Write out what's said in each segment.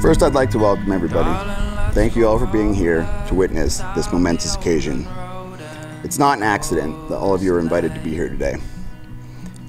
First, I'd like to welcome everybody. Thank you all for being here to witness this momentous occasion. It's not an accident that all of you are invited to be here today.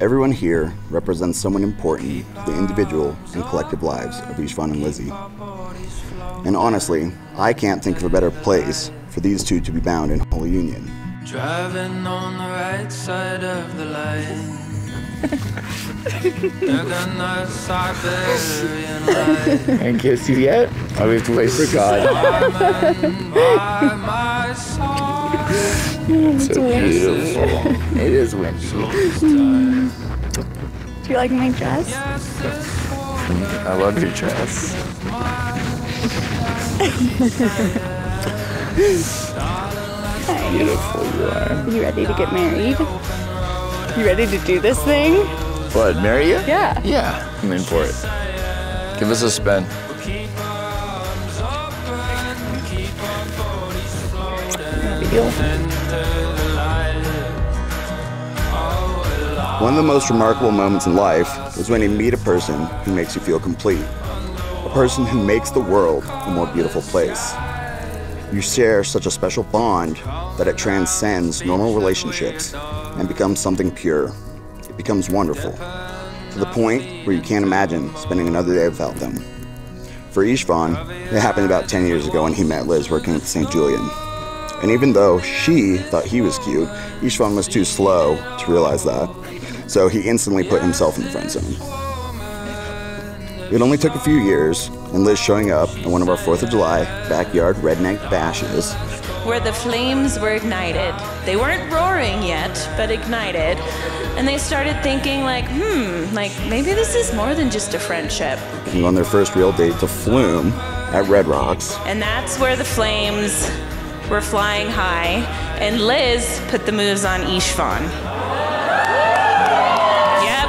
Everyone here represents someone important to the individual and collective lives of Istvan and Lizzie. And honestly, I can't think of a better place for these two to be bound in holy union. Driving on the right side of the light. Ain't kissed you yet? Oh, we have to wait for God. It's so beautiful. It is windy. Do you like my dress? I love your dress. Hi. Beautiful you are. You ready to get married? You ready to do this thing? What, marry you? Yeah. Yeah. I'm in for it. Give us a spin. One of the most remarkable moments in life is when you meet a person who makes you feel complete, a person who makes the world a more beautiful place. You share such a special bond that it transcends normal relationships and becomes something pure. It becomes wonderful, to the point where you can't imagine spending another day without them. For Istvan, it happened about 10 years ago when he met Liz working at St. Julian. And even though she thought he was cute, Istvan was too slow to realize that, so he instantly put himself in the friend zone. It only took a few years, and Liz showing up at one of our 4th of July backyard redneck bashes, where the flames were ignited. They weren't roaring yet, but ignited. And they started thinking like, maybe this is more than just a friendship. And on their first real date to Flume at Red Rocks. And that's where the flames were flying high, and Liz put the moves on Istvan. Yep.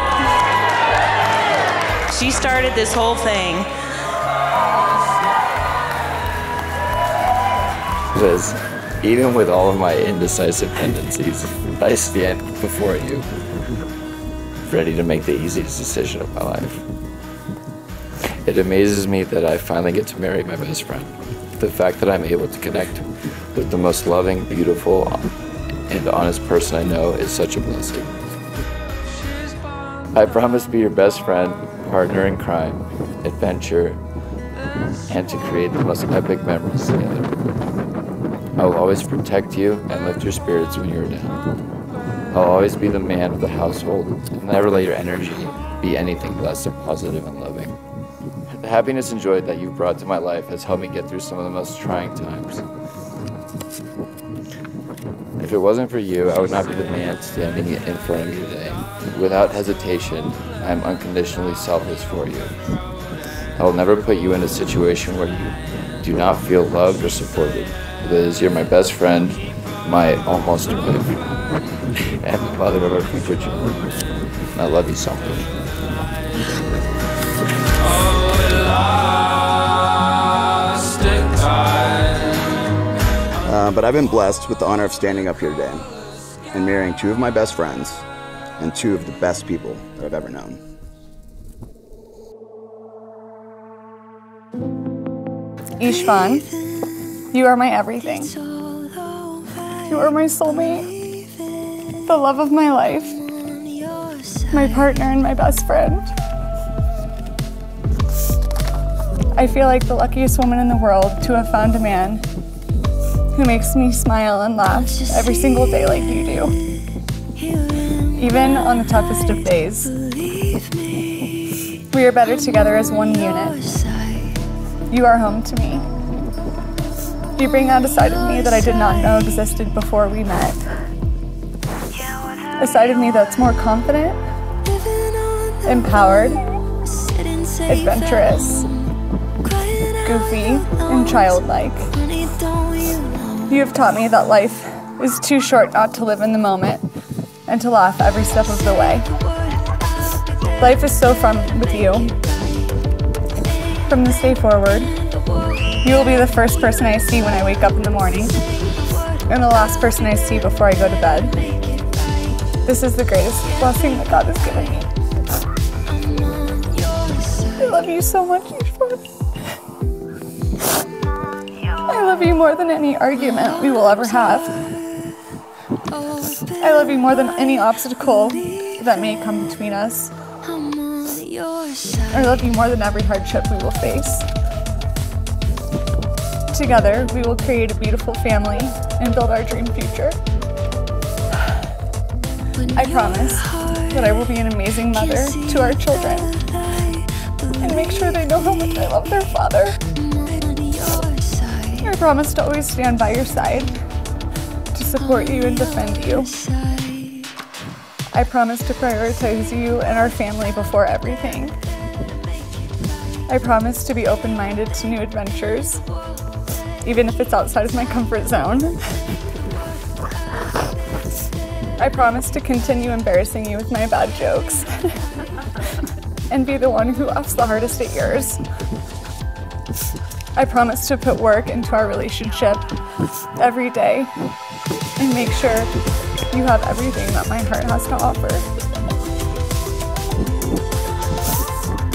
She started this whole thing. Liz, even with all of my indecisive tendencies, I stand before you, ready to make the easiest decision of my life. It amazes me that I finally get to marry my best friend. The fact that I'm able to connect with the most loving, beautiful, and honest person I know is such a blessing. I promise to be your best friend, partner in crime, adventure, and to create the most epic memories together. I will always protect you and lift your spirits when you're down. I'll always be the man of the household, and never let your energy be anything less than positive and loving. The happiness and joy that you've brought to my life has helped me get through some of the most trying times. If it wasn't for you, I would not be the man standing in front of you today. Without hesitation, I am unconditionally selfless for you. I will never put you in a situation where you do not feel loved or supported. Liz, you're my best friend, my almost wife, and the mother of our future children. I love you so much. But I've been blessed with the honor of standing up here today and marrying two of my best friends and two of the best people that I've ever known. Istvan, you are my everything. You are my soulmate, the love of my life, my partner and my best friend. I feel like the luckiest woman in the world to have found a man who makes me smile and laugh every single day like you do, even on the toughest of days. We are better together as one unit. You are home to me. You bring out a side of me that I did not know existed before we met, a side of me that's more confident, empowered, adventurous, goofy, and childlike. You have taught me that life is too short not to live in the moment and to laugh every step of the way. Life is so fun with you. From this day forward, you will be the first person I see when I wake up in the morning and the last person I see before I go to bed. This is the greatest blessing that God has given me. I love you so much, Istvan. love you more than any argument we will ever have. I love you more than any obstacle that may come between us. I love you more than every hardship we will face. Together, we will create a beautiful family and build our dream future. I promise that I will be an amazing mother to our children and make sure they know how much I love their father. I promise to always stand by your side, to support you and defend you. I promise to prioritize you and our family before everything. I promise to be open-minded to new adventures, even if it's outside of my comfort zone. I promise to continue embarrassing you with my bad jokes and be the one who laughs the hardest at yours. I promise to put work into our relationship every day and make sure you have everything that my heart has to offer.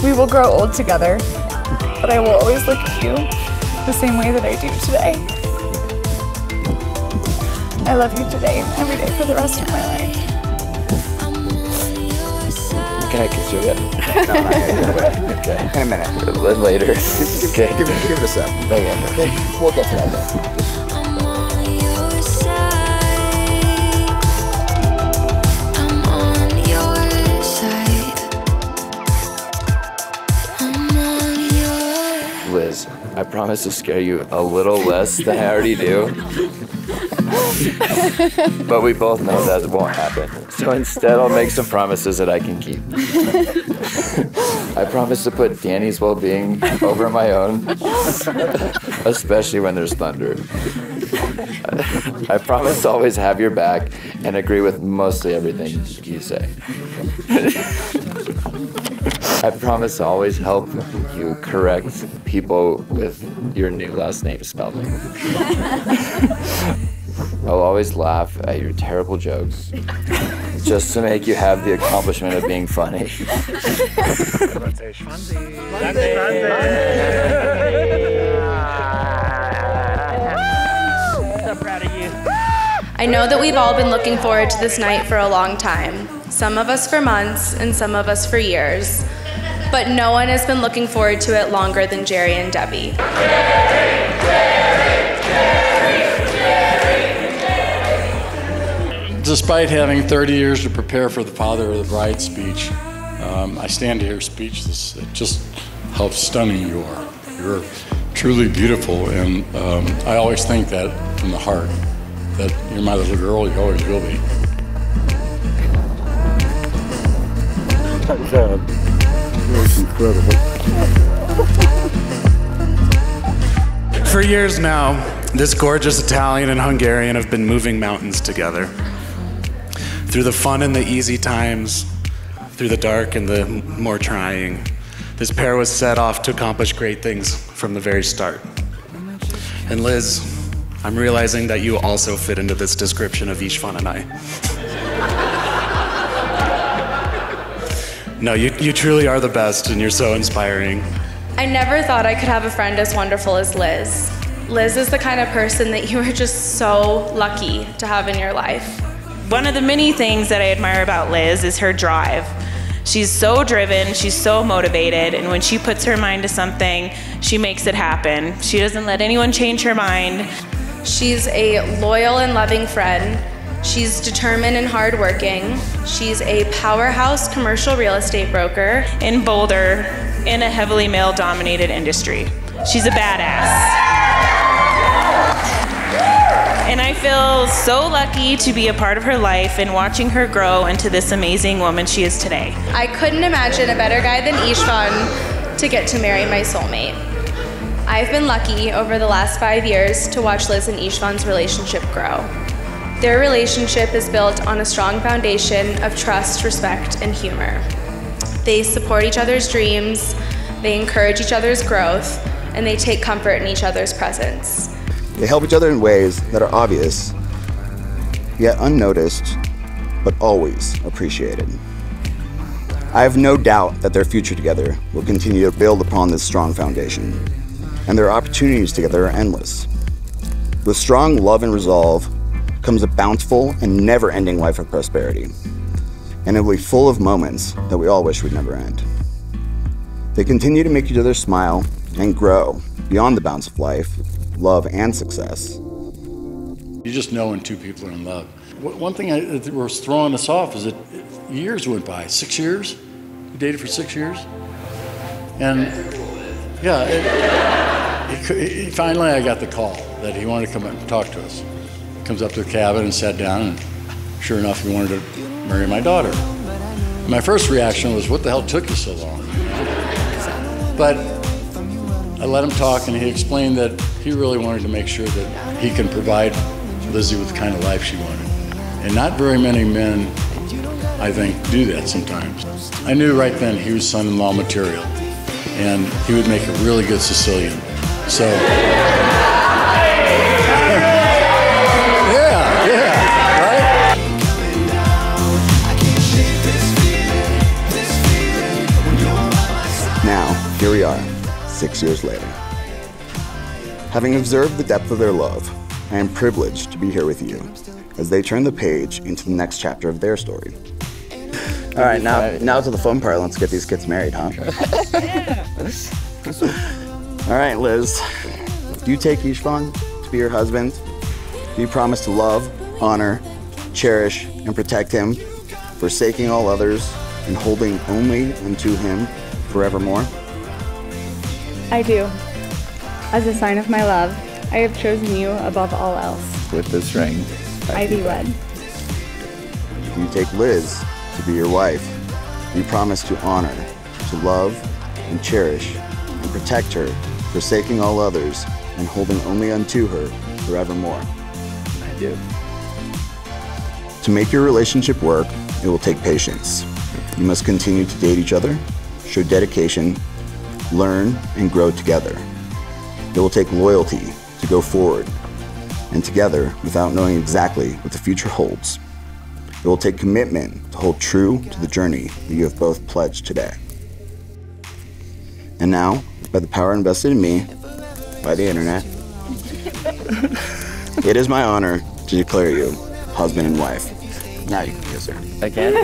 We will grow old together, but I will always look at you the same way that I do today. I love you today, every day for the rest of my life. Can I kiss you yet? No, not yet. Okay. In a minute. Later. Okay. Give it a sec. Okay. We'll get to that then. Liz, I promise to scare you a little less than I already do. But we both know that won't happen. So instead, I'll make some promises that I can keep. I promise to put Danny's well-being over my own, especially when there's thunder. I promise to always have your back and agree with mostly everything you say. I promise to always help you correct people with your new last name spelling. I'll always laugh at your terrible jokes just to make you have the accomplishment of being funny. So proud of you. I know that we've all been looking forward to this night for a long time. Some of us for months and some of us for years. But no one has been looking forward to it longer than Jerry and Debbie. Jerry! Despite having 30 years to prepare for the father of the bride speech, I stand here speechless. It just how stunning you are. You're truly beautiful, and I always think that from the heart, that you're my little girl, you always will be. It's incredible. For years now, this gorgeous Italian and Hungarian have been moving mountains together. Through the fun and the easy times, through the dark and the more trying, this pair was set off to accomplish great things from the very start. And Liz, I'm realizing that you also fit into this description of Istvan and I. No, you truly are the best, and you're so inspiring. I never thought I could have a friend as wonderful as Liz. Liz is the kind of person that you are just so lucky to have in your life. One of the many things that I admire about Liz is her drive. She's so driven, she's so motivated, and when she puts her mind to something, she makes it happen. She doesn't let anyone change her mind. She's a loyal and loving friend. She's determined and hardworking. She's a powerhouse commercial real estate broker in Boulder in a heavily male-dominated industry. She's a badass. And I feel so lucky to be a part of her life and watching her grow into this amazing woman she is today. I couldn't imagine a better guy than Istvan to get to marry my soulmate. I've been lucky over the last 5 years to watch Liz and Istvan's relationship grow. Their relationship is built on a strong foundation of trust, respect, and humor. They support each other's dreams, they encourage each other's growth, and they take comfort in each other's presence. They help each other in ways that are obvious, yet unnoticed, but always appreciated. I have no doubt that their future together will continue to build upon this strong foundation, and their opportunities together are endless. With strong love and resolve comes a bountiful and never-ending life of prosperity, and it will be full of moments that we all wish would never end. They continue to make each other smile and grow beyond the bounds of life, love, and success. You just know when two people are in love. One thing that was throwing us off is that years went by. 6 years? We dated for 6 years? And yeah, finally I got the call that he wanted to come up and talk to us. Comes up to the cabin and sat down, and sure enough, he wanted to marry my daughter. My first reaction was, what the hell took you so long? But I let him talk, and he explained that he really wanted to make sure that he can provide Lizzie with the kind of life she wanted. And not very many men, I think, do that sometimes. I knew right then he was son-in-law material, and he would make a really good Sicilian. So, yeah, right? Now, here we are, 6 years later. Having observed the depth of their love, I am privileged to be here with you as they turn the page into the next chapter of their story. All right, now to the fun part. Let's get these kids married, huh? All right, Liz, do you take Istvan to be your husband? Do you promise to love, honor, cherish, and protect him, forsaking all others and holding only unto him forevermore? I do. As a sign of my love, I have chosen you above all else. With this ring, I be wed. Do you take Liz to be your wife? You promise to honor, to love, and cherish, and protect her, forsaking all others, and holding only unto her forevermore. I do. To make your relationship work, it will take patience. You must continue to date each other, show dedication, learn, and grow together. It will take loyalty to go forward, and together without knowing exactly what the future holds. It will take commitment to hold true to the journey that you have both pledged today. And now, by the power invested in me, by the internet, it is my honor to declare you husband and wife. Now you can kiss her. I can.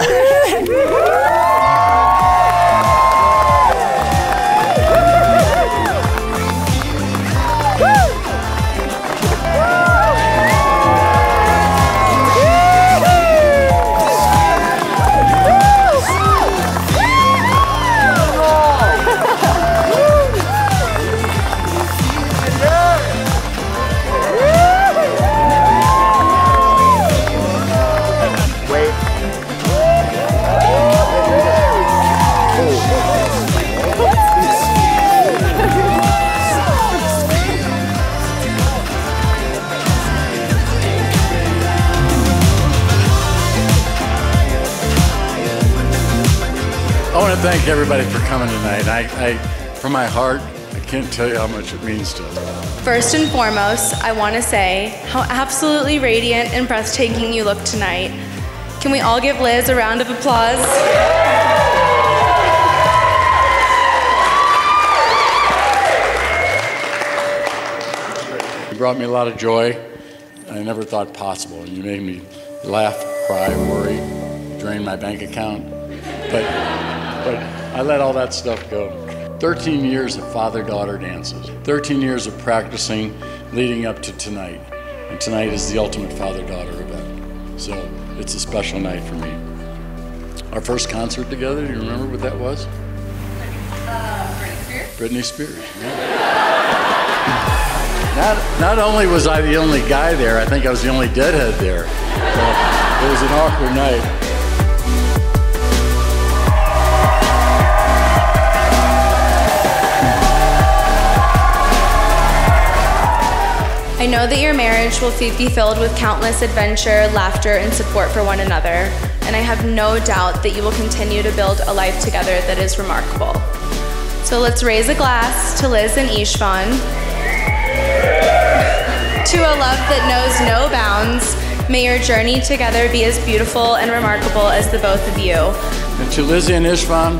Thank everybody for coming tonight. From my heart, I can't tell you how much it means to us. First and foremost, I want to say how absolutely radiant and breathtaking you look tonight. Can we all give Liz a round of applause? You brought me a lot of joy I never thought possible. You made me laugh, cry, worry, drain my bank account. But I let all that stuff go. 13 years of father-daughter dances. 13 years of practicing leading up to tonight. And tonight is the ultimate father-daughter event. So it's a special night for me. Our first concert together, do you remember what that was? Britney Spears. Britney Spears, yeah. Not only was I the only guy there, I think I was the only Deadhead there. So it was an awkward night. I know that your marriage will be filled with countless adventure, laughter, and support for one another, and I have no doubt that you will continue to build a life together that is remarkable. So let's raise a glass to Liz and Istvan, to a love that knows no bounds. May your journey together be as beautiful and remarkable as the both of you. And to Lizzie and Istvan,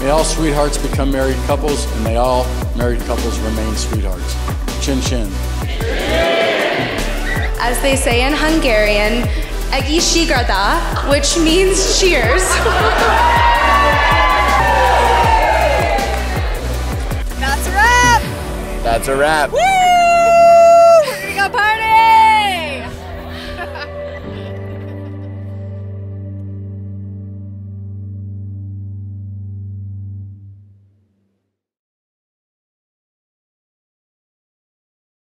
may all sweethearts become married couples, and may all married couples remain sweethearts. Chin chin. As they say in Hungarian, Egészségedre, which means cheers. That's a wrap. That's a wrap. Woo!